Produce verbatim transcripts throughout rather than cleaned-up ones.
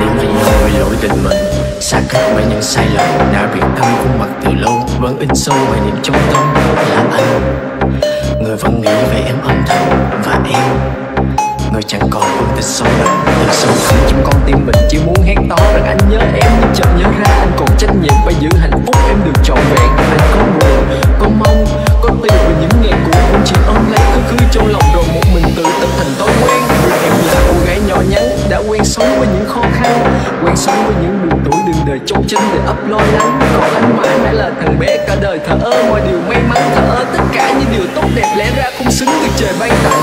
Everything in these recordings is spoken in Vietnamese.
Những vì ta bị lỗi tình mình, xa cách bởi những sai lầm đã bị thâm khuôn mặt từ lâu, vẫn in sâu vào niềm trong tâm. Là anh, người vẫn nghĩ về em âm thầm, và em, người chẳng còn vương tích sâu đậm. Từ sâu thẳm trong con tim mình chỉ muốn hét to rằng anh nhớ em, nhưng chợt nhớ ra anh còn trách nhiệm phải giữ hạnh phúc em được trọn vẹn. Anh có buồn, có mong, có tiêu về những ngày cũ, cũng chỉ ôm lấy cứ khứ trong lòng rồi một mình tự tập thành thói quen. Em là cô gái nhỏ nhắn đã quen sống với những khó khăn, quen sống với những buồn tuổi đường đời trốn tránh để ấp lo lắng. Còn anh mãi mãi là thằng bé cả đời thờ ơ mọi điều may mắn, thờ ơ tất cả những điều tốt đẹp lẽ ra không xứng được trời ban tặng.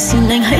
Xin anh hãy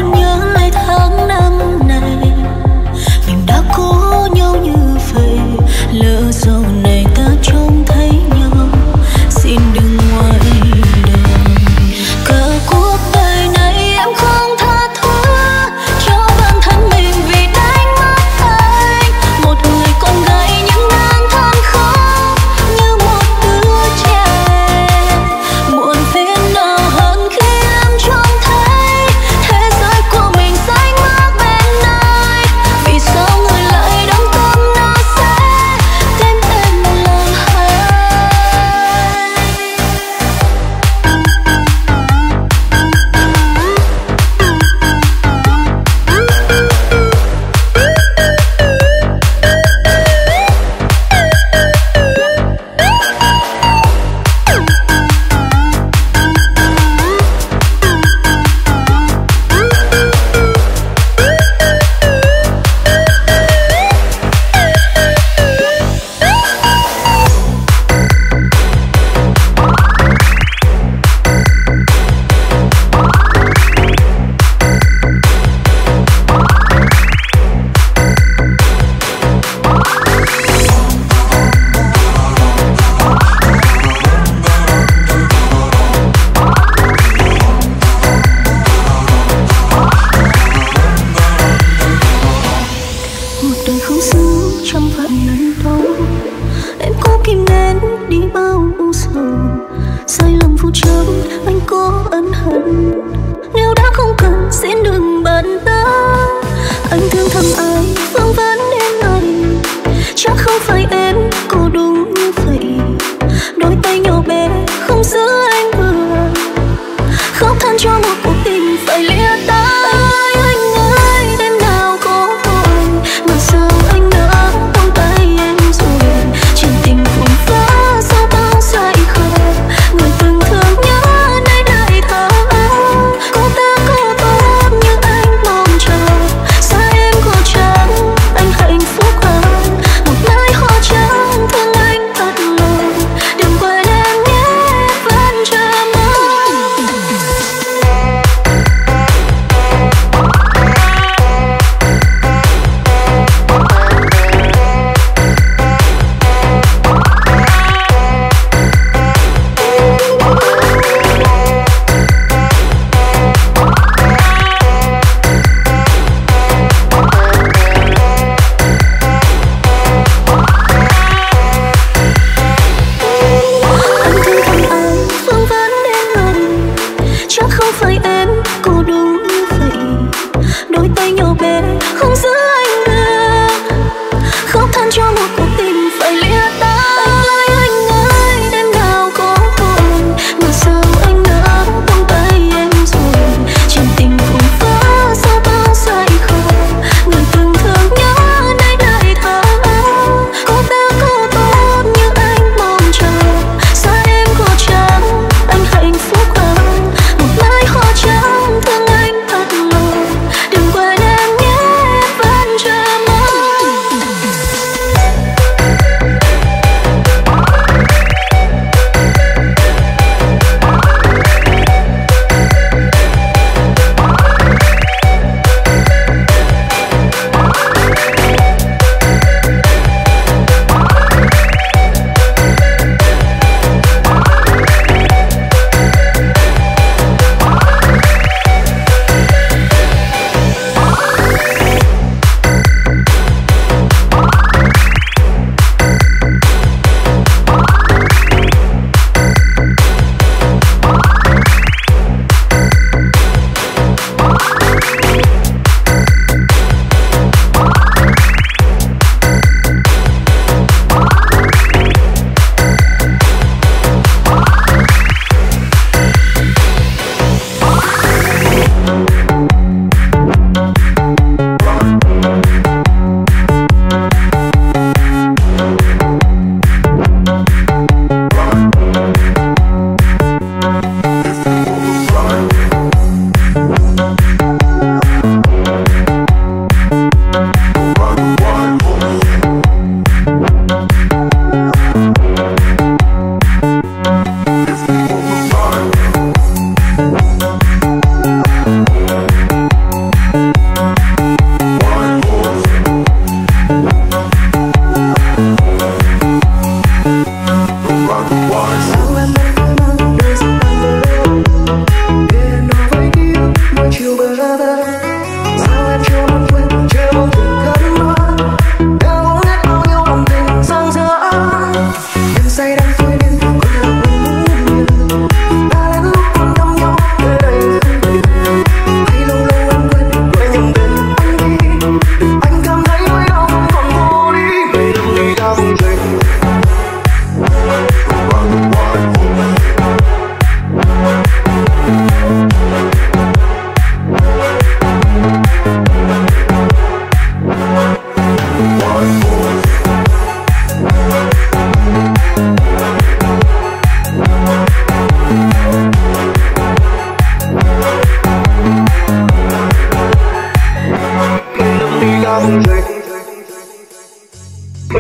ra vùng trời,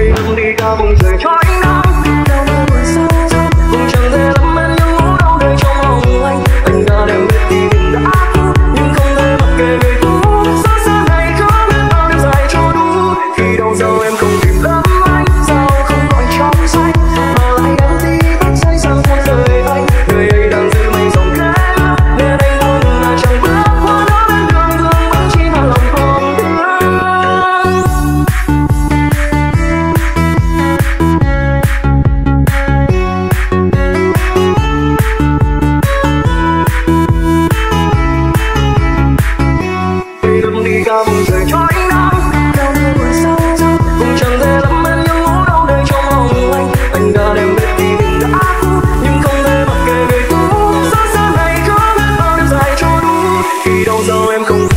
mình cùng đi ra vùng trời cho anh nắng. Vùng trăng dễ lắm em những ngủ đau đời trong lòng anh. Anh đã đem biết đi tìm đã cứu, nhưng không thể mặc kệ người cũ. Sáng sáng này có biết bao đêm dài cho đủ, khi đâu đâu em không tìm lắm anh. Sao không còn trong say, mà lại em đi tắt say sang thôi rời anh. Người ấy đang giữ mình dòng khẽ lắm, nên anh buồn là chẳng bước qua đó bên đường thương. Vẫn chỉ là lòng không thương. Mình cùng đi ra vùng trời cho anh nắng. Vùng trăng dễ lắm em những ngủ đau đời trong lòng anh. Anh đã đem biết đi tìm đã cứu, nhưng không thể mặc kệ người cũ. Sáng sáng này có biết bao đêm dài cho đủ, khi đâu đâu em không.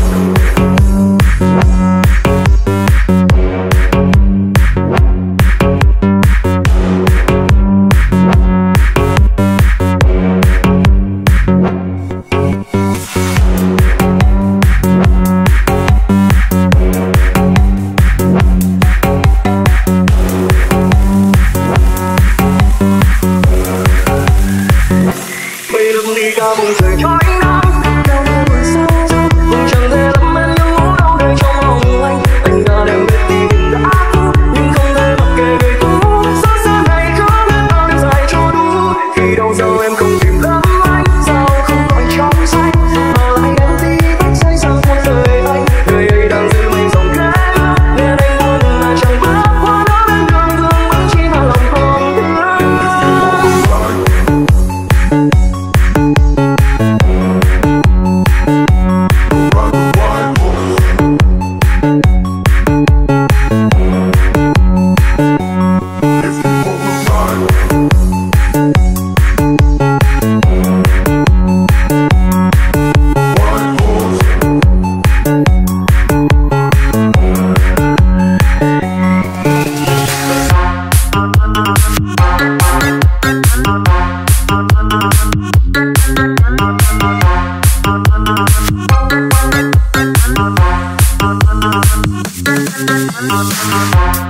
Vùng trời cho anh nắng, vùng trăng dễ lắm em những ngủ đau đời trong lòng anh. Anh đã đem biết đi tìm đã cứu, nhưng không thể mặc kệ người cũ. Sáng sáng này có biết bao đêm dài cho đủ, khi đâu đâu em không tìm lắm anh. Sao không còn trong say, mà lại em đi tắt say sang thôi rời anh. Người ấy đang giữ mình dòng khẽ lắm, nên anh buồn là chẳng bước qua đó bên đường thương. Vẫn chỉ là lòng không thương. Bye.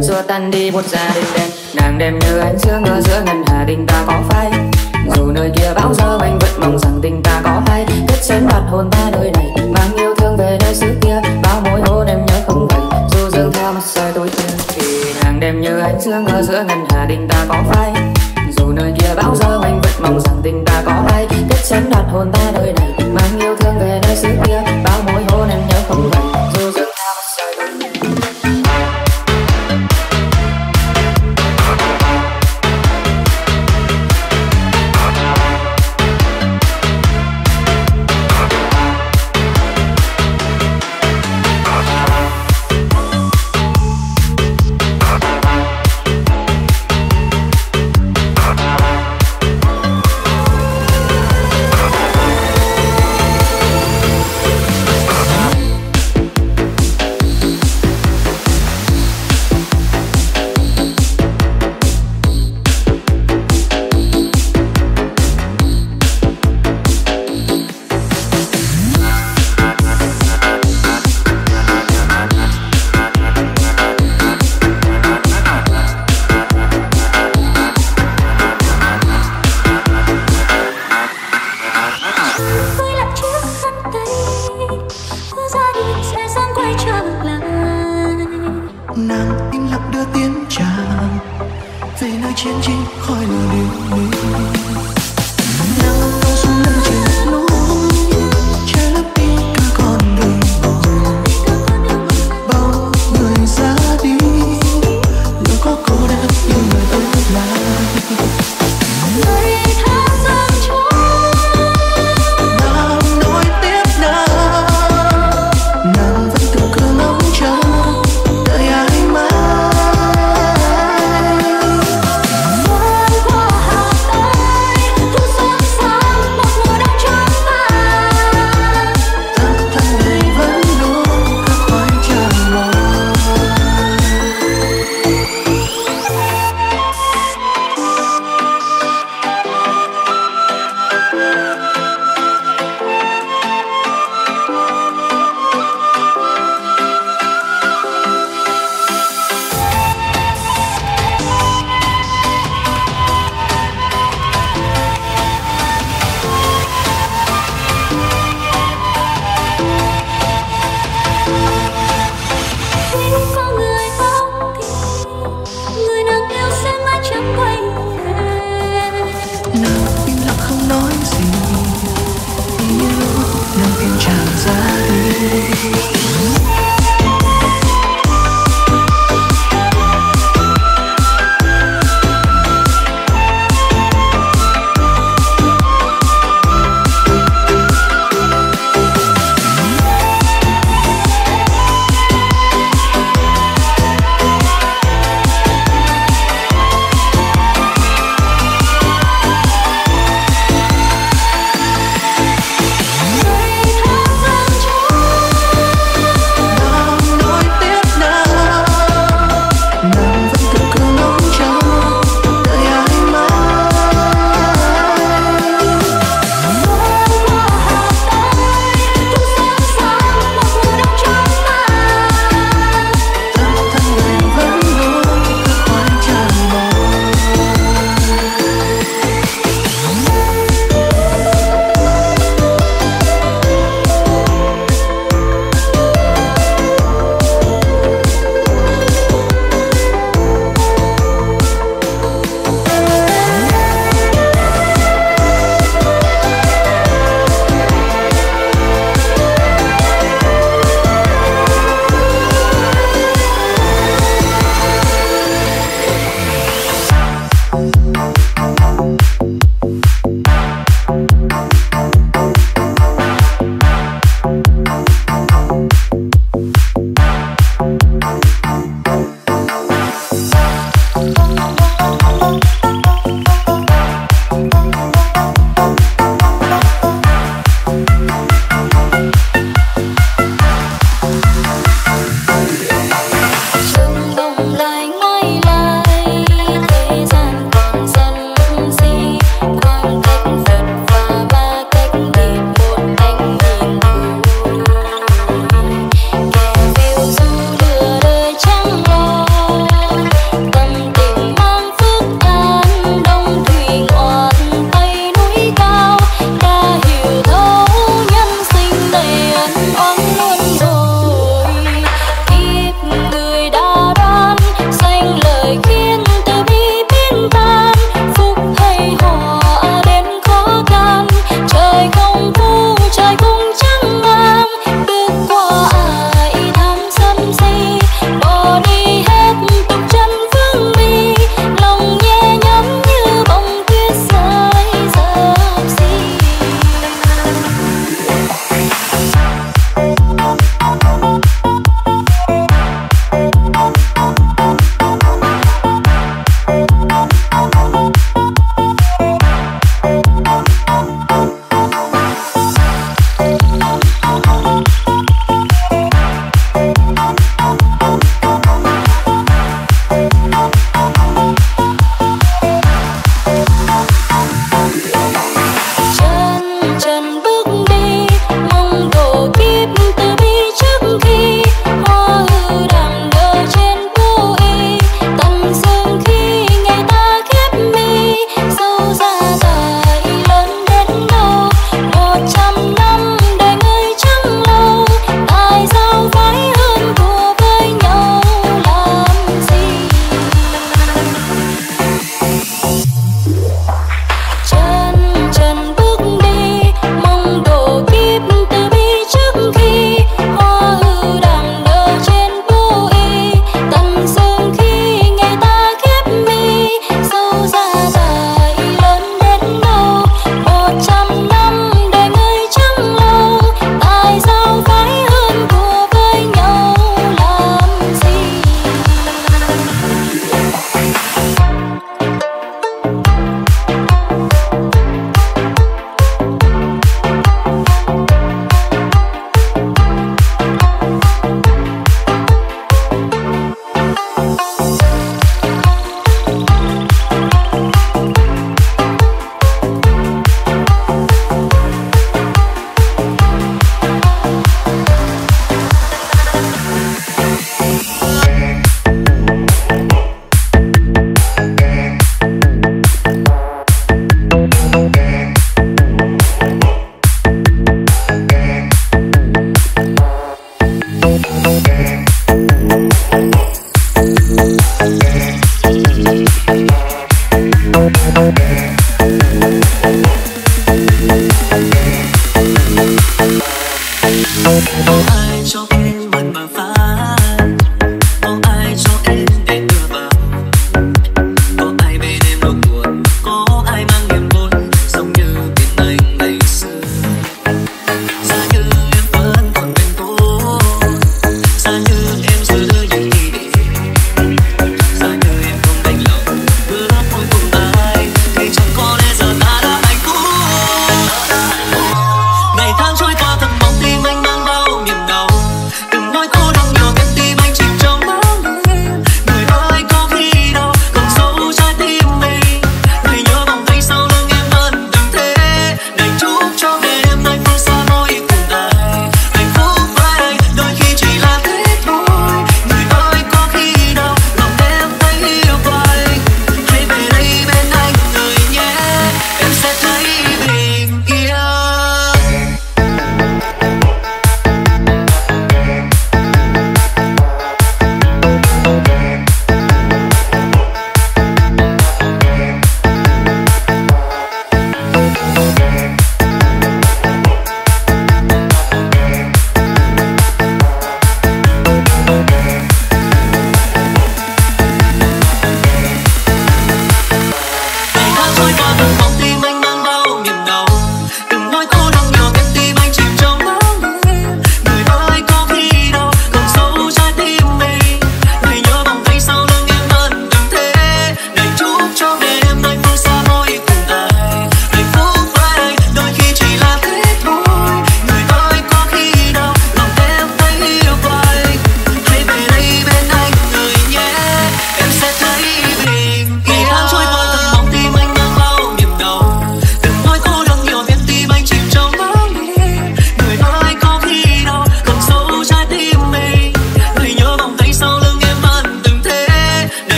cơn xưa tan đi một gia đình đen. Nàng đem như ánh sương ở giữa ngân hà, tình ta có phai. Dù nơi kia bão gió anh vẫn mong rằng tình ta có hay. Biết sớm đoạt hồn ta nơi này, mang yêu thương về nơi xứ kia. Bao mối hôn em nhớ không vậy, dù dương theo mặt trời tối kia. Thì nàng đem như ánh sương ở giữa ngân hà, tình ta có phai. Dù nơi kia bão gió anh vẫn mong rằng tình ta có hay. Biết sớm đoạt hồn ta nơi này, mang yêu thương về nơi xứ kia. Bao mối hôn em nhớ không vậy.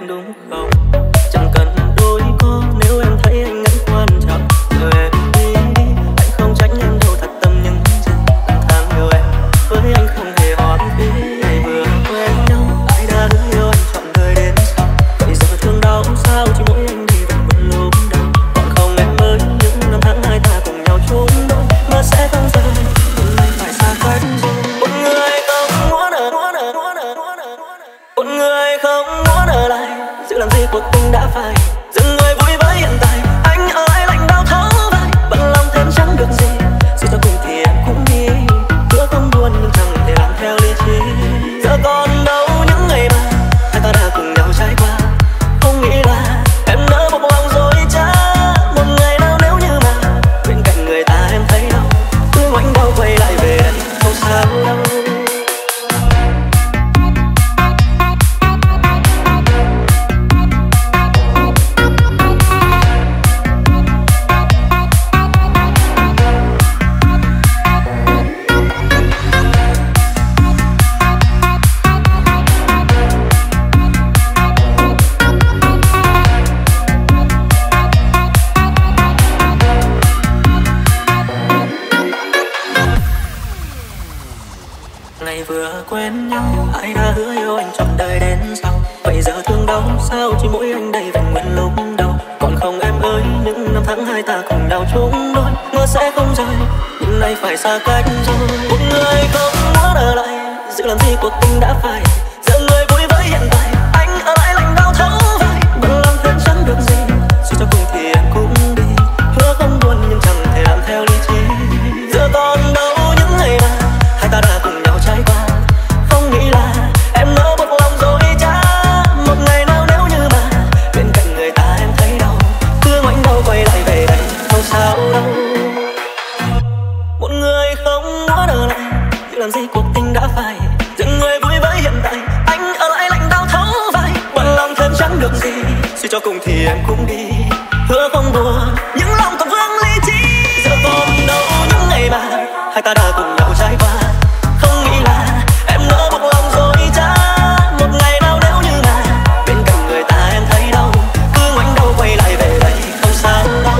nhạt đúng không? Chẳng cần đôi có nếu em thấy anh ngắn quan trọng. Giờ em đi, đi anh không trách em đâu thật tâm nhưng chẳng thẳng thắn yêu em. Với anh không hề hỏi vì ngày vừa quen nhau ai đã đứng yêu anh chọn đời đến sau. Bây giờ thương đau sao chỉ mỗi anh thì vẫn buồn lúc đầu. Còn không em mới những năm tháng hai ta cùng nhau trốn đâu mà sẽ không dần nhưng anh phải xa cách rồi. Làm gì cuộc tình đã phai, dừng người vui với hiện tại. Anh ơi lạnh đau thấu vai, bằng lòng thêm chẳng được gì. Dù cho cùng thì em cũng đi, bữa không buồn nhưng chẳng thể làm theo lý trí. Giờ còn đâu những ngày mà hai ta đã cùng nhau trải qua. Không nghĩ là em nỡ bộc lòng rồi chả. Một ngày nào nếu như mà bên cạnh người ta em thấy đau, cứ ngoảnh đau quay lại về em không sao đâu. Ngày vừa quen nhau ai đã hứa yêu anh chọn đời đến sau. Vậy giờ thương đau sao chỉ mỗi anh đây vẹn nguyên lúc đầu. Còn không em ơi những năm tháng hai ta cùng nhau chung đôi mơ sẽ không rơi nhưng nay phải xa cách rồi. Một người không muốn ở lại giữ làm gì cuộc tình đã phai, giờ người vui với hiện tại. Anh ở lại lạnh đau thấu vai, bằng lòng thêm chẳng được gì. Dù cho cùng thì em cũng đi, hứa không buồn nhưng chẳng thể làm theo lý trí. Giờ còn đâu những ngày mà hai ta đã cùng làm gì cuộc tình đã phai, dừng người vui với hiện tại. Anh ở lại lạnh đau thấu vai, bằng lòng thêm chẳng được gì. Suy cho cùng thì em cũng đi, hứa không buồn những lòng còn vương lý trí. Giờ còn đâu những ngày mà hai ta đã cùng nhau trải qua. Không nghĩ là em nỡ buộc lòng rồi chả. Một ngày nào nếu như mà bên cạnh người ta em thấy đau, cứ ngoảnh đầu quay lại về đây không sao đâu.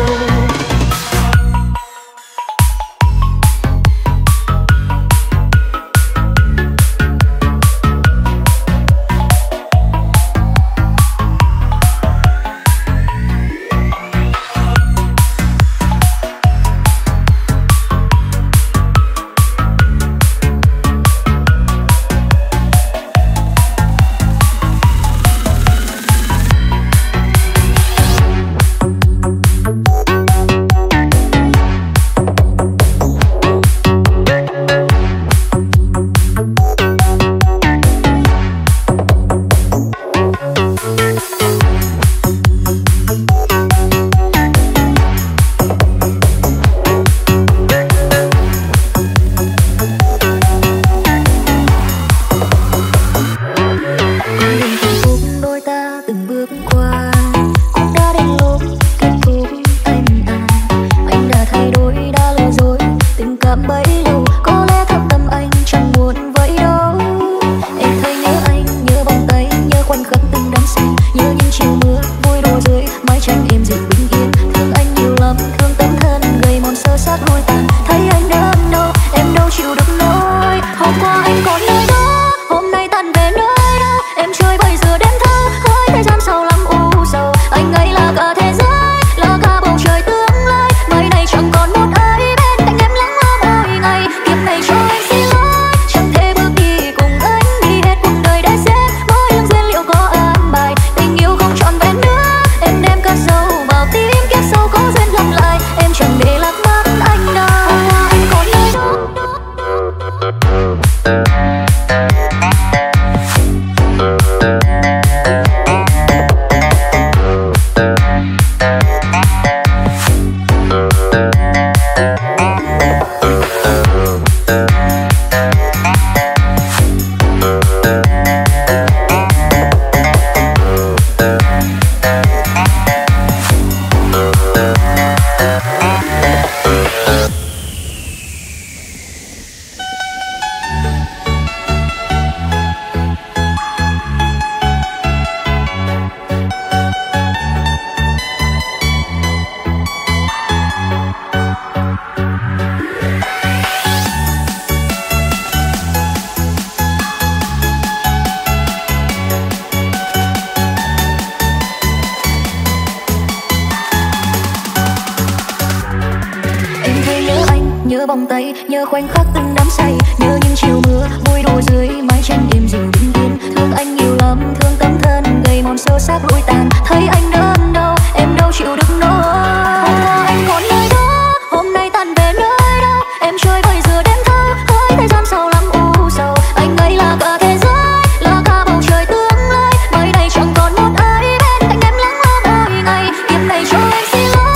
giữa vòng tay, nhớ khoảnh khắc từng đắm say, nhớ những chiều mưa vui đùa dưới mái tranh êm dịu bình yên. Thương anh nhiều lắm, thương tấm thân gầy mòn sơ xác lụi tàn. Thấy anh đớn đau, em đâu chịu được nổi. Anh còn nơi đó, hôm nay tàn về nơi đâu? Em chơi bời giữa đêm thơ, hỡi thời gian sau lắm u sầu. Anh ấy là cả thế giới, là cả bầu trời tương lai. Nơi đây chẳng còn một ai bên cạnh em lắng lo mỗi ngày. Kiếp này cho em xin lỗi.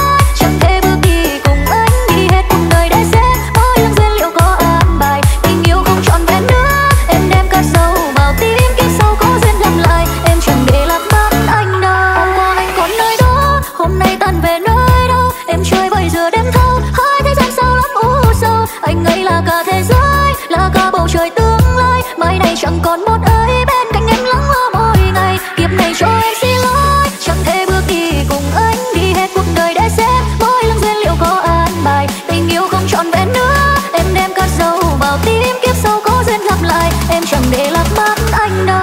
Anh ấy là cả thế giới, là cả bầu trời tương lai. Mai này chẳng còn một ai bên cạnh em lắng lo mỗi ngày. Kiếp này cho em xin lỗi, chẳng thể bước đi cùng anh. Đi hết cuộc đời để xem mỗi lần duyên liệu có an bài. Tình yêu không trọn vẹn nữa, em đem cất dấu vào tim. Kiếp sau có duyên gặp lại, em chẳng để lạc mất anh đâu.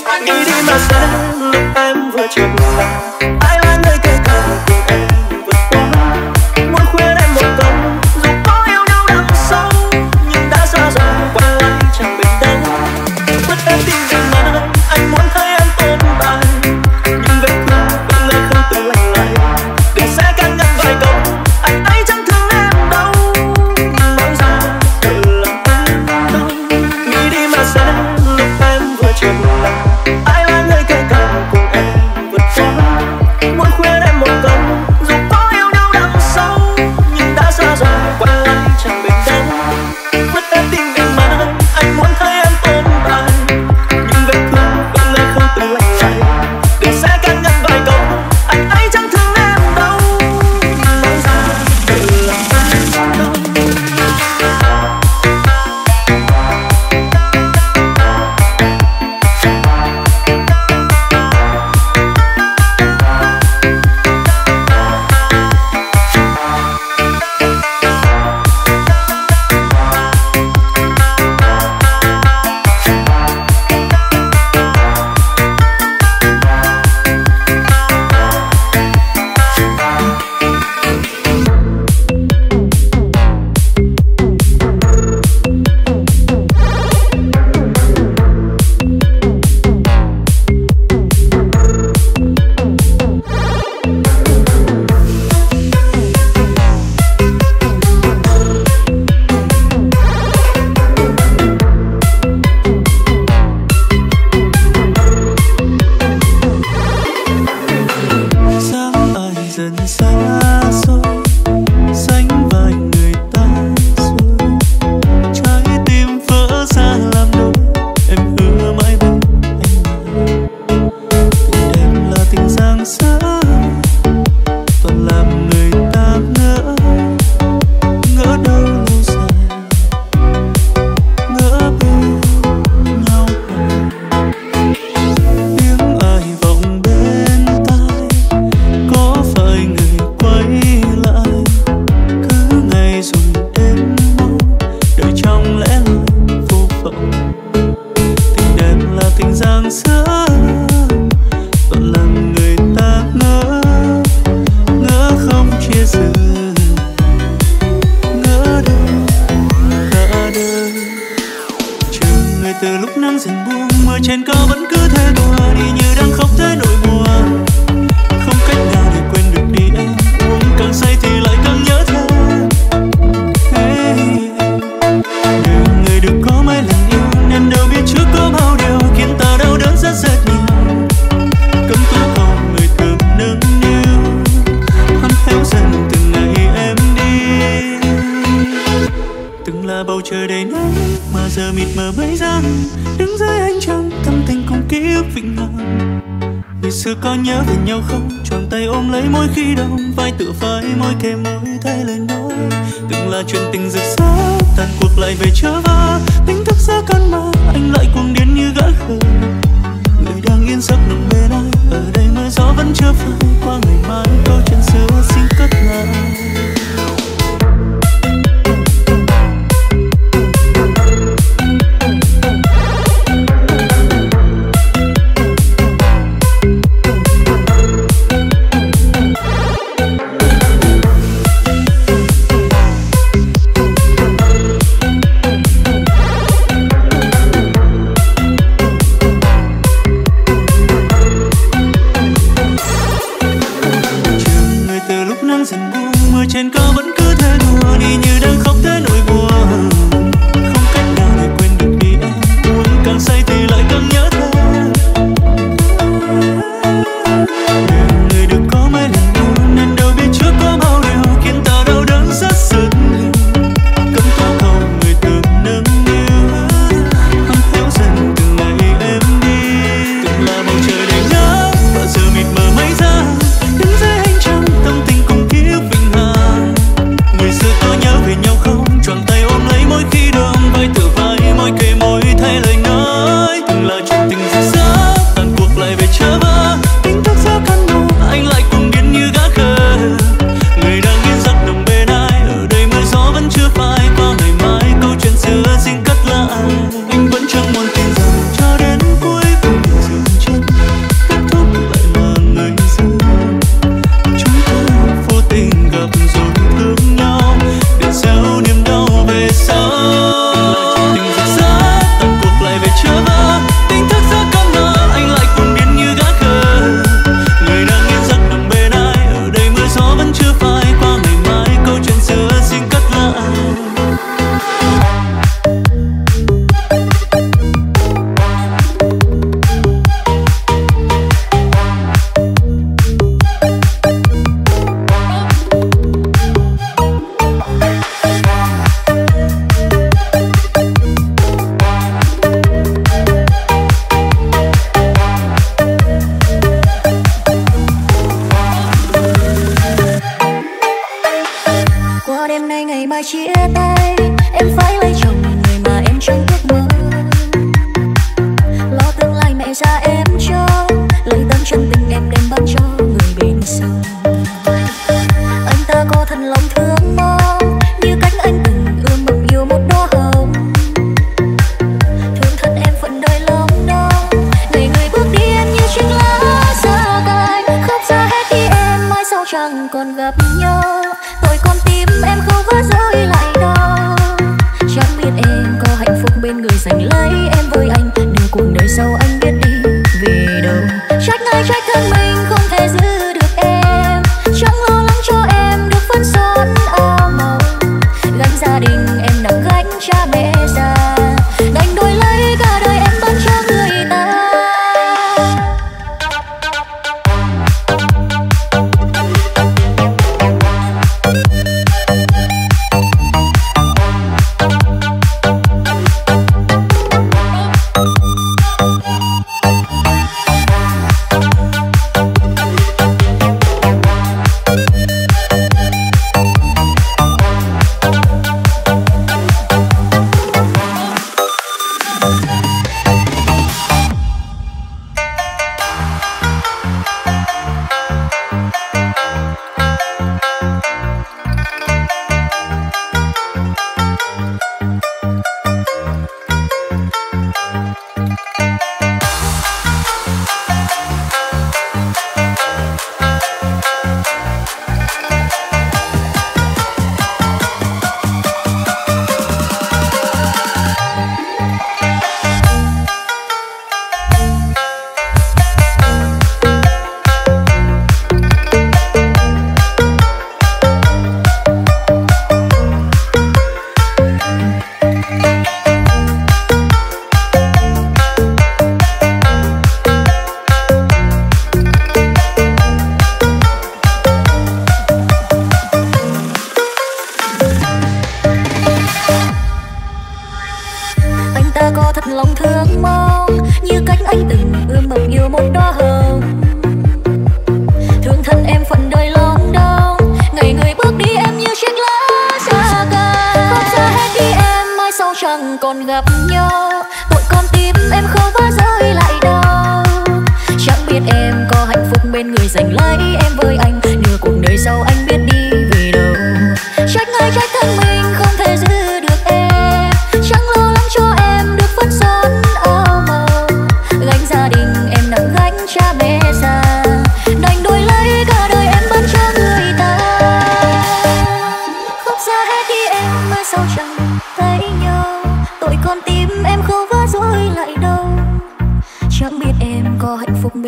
Hãy subscribe là tình giang xưa vẫn làm người ta ngỡ, ngỡ không chia rời, ngỡ đơn, ngỡ đơn. Trường người từ lúc nắng dần buông, mưa trên cao vẫn cứ thế đùa đi như đang khóc thế nỗi buồn. Không cách nào để quên được đi em, uống càng say thì lại càng nhớ thêm. Bầu trời đầy nắng mà giờ mịt mờ bấy gian, đứng dưới ánh trăng tâm tình cùng ký ức vĩnh hằng. Ngày xưa có nhớ về nhau không, choàng tay ôm lấy mỗi khi đông, vai tựa vai môi kề môi thay lời nói. Từng là chuyện tình rực rỡ tàn cuộc lại về chớ vá, tỉnh thức giữa cơn mơ anh lại cuồng điên như gã khờ. Người đang yên giấc nằm bên ai, ở đây mưa gió vẫn chưa phai qua ngày mai câu chuyện xưa xin cất lại. Bye.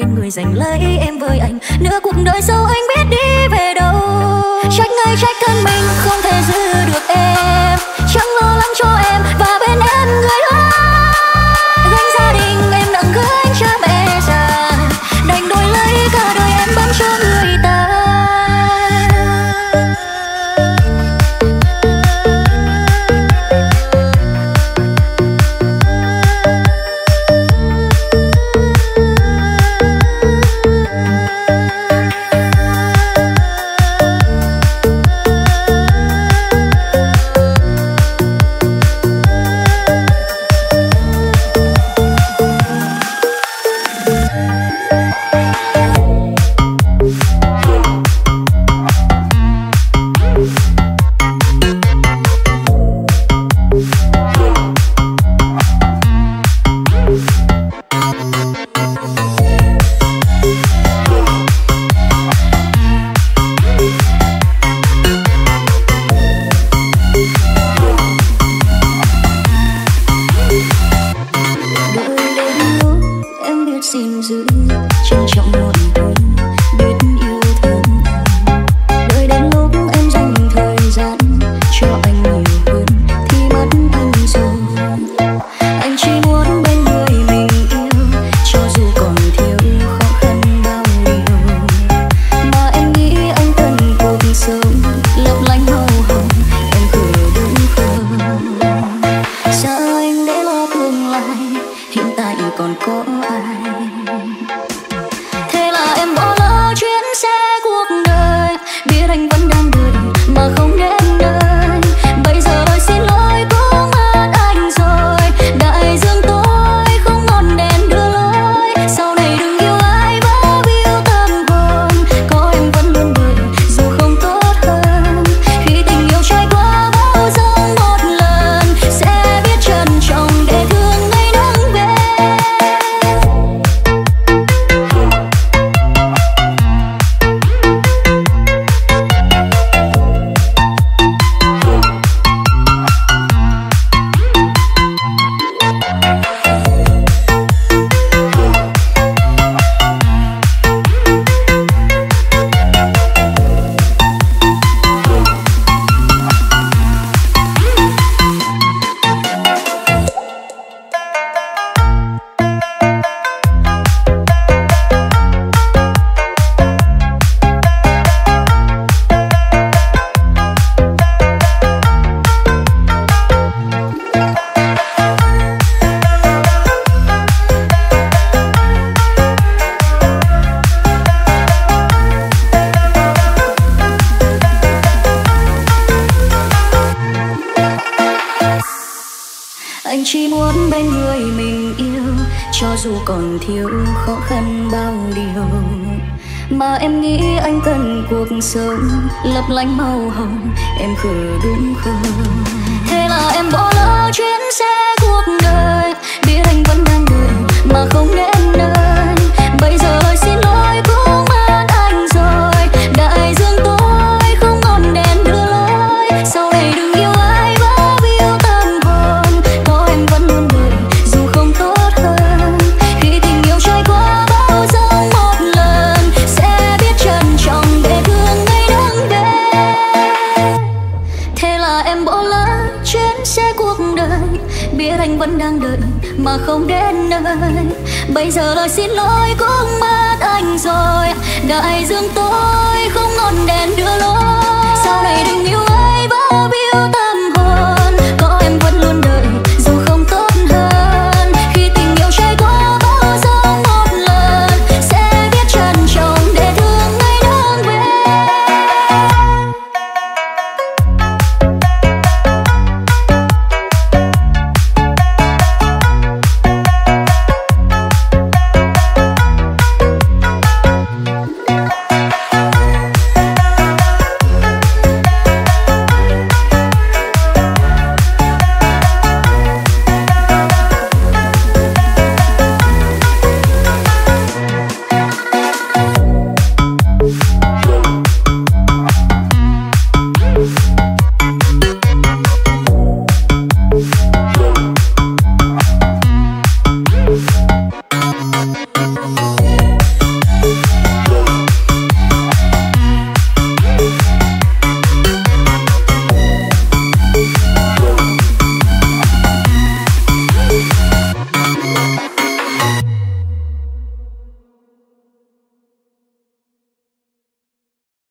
bên người giành lấy em với anh. Nửa cuộc đời sau anh biết đi về đâu. Trách ngay trách thân mình không thể giữ được em. Chẳng lo lắng cho em và bên em người đó. Gánh gia đình em nặng gánh cha mẹ già. Đành đổi lấy cả đời em bám cho người ta. Lấp lánh màu hồng, em khờ đúng không? Thế là em bỏ lỡ chuyến xe cuộc đời. Biết anh vẫn đang đợi mà không đến nơi. Bây giờ lời xin lỗi cũng mất anh rồi. Đại dương tối không ngọn đèn đưa lối. Sau này đừng yêu ai bao yêu tâm hồn. Có em vẫn luôn đợi dù không tốt hơn. Khi tình yêu trôi qua bao giờ một lần sẽ biết trân trọng để thương. Thế là em bỏ lỡ chuyến xe cuộc đời. Biết anh vẫn đang đợi mà không đến nơi. Bây giờ lời xin lỗi cũng mất anh rồi. Đại dương tối không ngọn đèn đưa lối. Sau này đừng yêu